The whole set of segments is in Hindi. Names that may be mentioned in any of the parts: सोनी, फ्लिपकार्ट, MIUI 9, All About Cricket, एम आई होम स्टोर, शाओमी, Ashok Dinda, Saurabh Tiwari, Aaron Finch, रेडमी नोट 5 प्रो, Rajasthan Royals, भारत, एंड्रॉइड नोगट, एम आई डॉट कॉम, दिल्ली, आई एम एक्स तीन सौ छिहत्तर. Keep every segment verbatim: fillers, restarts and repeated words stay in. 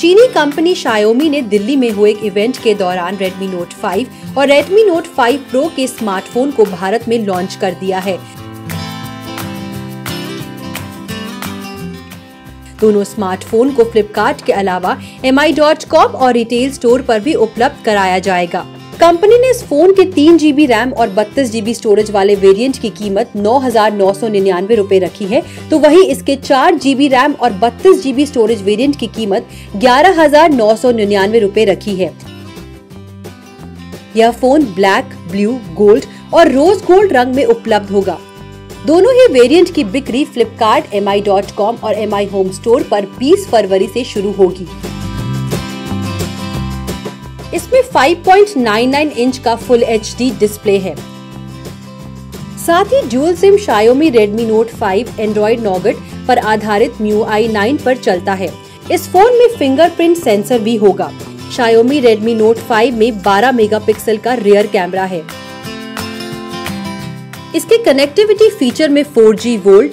चीनी कंपनी शाओमी ने दिल्ली में हुए एक इवेंट के दौरान रेडमी नोट फाइव और रेडमी नोट फाइव प्रो के स्मार्टफोन को भारत में लॉन्च कर दिया है। दोनों स्मार्टफोन को फ्लिपकार्ट के अलावा एम आई डॉट कॉम और रिटेल स्टोर पर भी उपलब्ध कराया जाएगा। कंपनी ने इस फोन के तीन जीबी रैम और बत्तीस जीबी स्टोरेज वाले वेरिएंट की कीमत नौ हजार नौ सौ निन्यानवे रूपए रखी है, तो वहीं इसके चार जीबी रैम और बत्तीस जीबी स्टोरेज वेरिएंट की कीमत ग्यारह हजार नौ सौ निन्यानवे रूपए रखी है। यह फोन ब्लैक, ब्लू, गोल्ड और रोज गोल्ड रंग में उपलब्ध होगा। दोनों ही वेरिएंट की बिक्री फ्लिपकार्ट, एम आई डॉट कॉम और एम आई होम स्टोर पर बीस फरवरी से शुरू होगी। इसमें पाँच पॉइंट नौ नौ इंच का फुल एचडी डिस्प्ले है। साथ ही dual SIM शाओमी Redmi note five एंड्रॉइड नोगट पर आधारित M I U I nine पर चलता है। इस फोन में फिंगरप्रिंट सेंसर भी होगा। शाओमी रेडमी नोट फाइव में बारह मेगापिक्सल का रियर कैमरा है। इसके कनेक्टिविटी फीचर में four G VoLTE,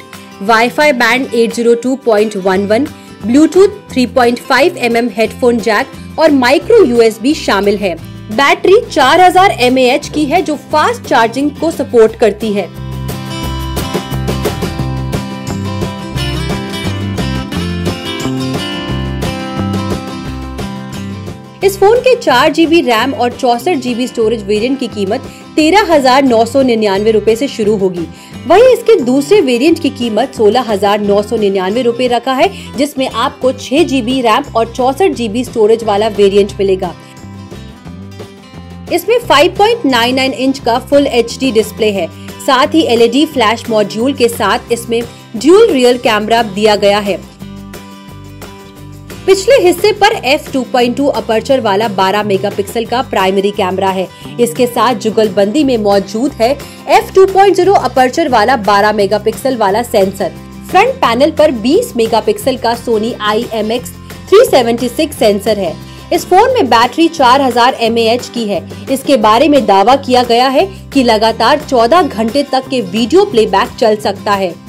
wifi band आठ सौ दो पॉइंट ग्यारह, Bluetooth three point five M M headphone jack और माइक्रो यूएसबी शामिल है। बैटरी चार हजार एम ए एच की है जो फास्ट चार्जिंग को सपोर्ट करती है। इस फोन के चार जीबी रैम और चौसठ जीबी स्टोरेज वेरिएंट की कीमत तेरह हजार नौ सौ निन्यानवे रूपए से शुरू होगी। वहीं इसके दूसरे वेरिएंट की कीमत सोलह हजार नौ सौ निन्यानवे रूपए रखा है, जिसमें आपको छह जीबी रैम और चौसठ जीबी स्टोरेज वाला वेरिएंट मिलेगा। इसमें पाँच पॉइंट नौ नौ इंच का फुल एचडी डिस्प्ले है। साथ ही एलईडी फ्लैश मॉड्यूल के साथ इसमें ड्यूल रियर कैमरा दिया गया है। पिछले हिस्से पर F two point two aperture वाला बारह मेगापिक्सल का प्राइमरी कैमरा है। इसके साथ जुगलबंदी में मौजूद है F two point zero aperture वाला बारह मेगापिक्सल वाला सेंसर। फ्रंट पैनल पर बीस मेगापिक्सल का सोनी आई एम एक्स तीन सौ छिहत्तर सेंसर है। इस फोन में बैटरी चार हजार एम ए एच की है। इसके बारे में दावा किया गया है कि लगातार चौदह घंटे तक के वीडियो प्लेबैक चल सकता है।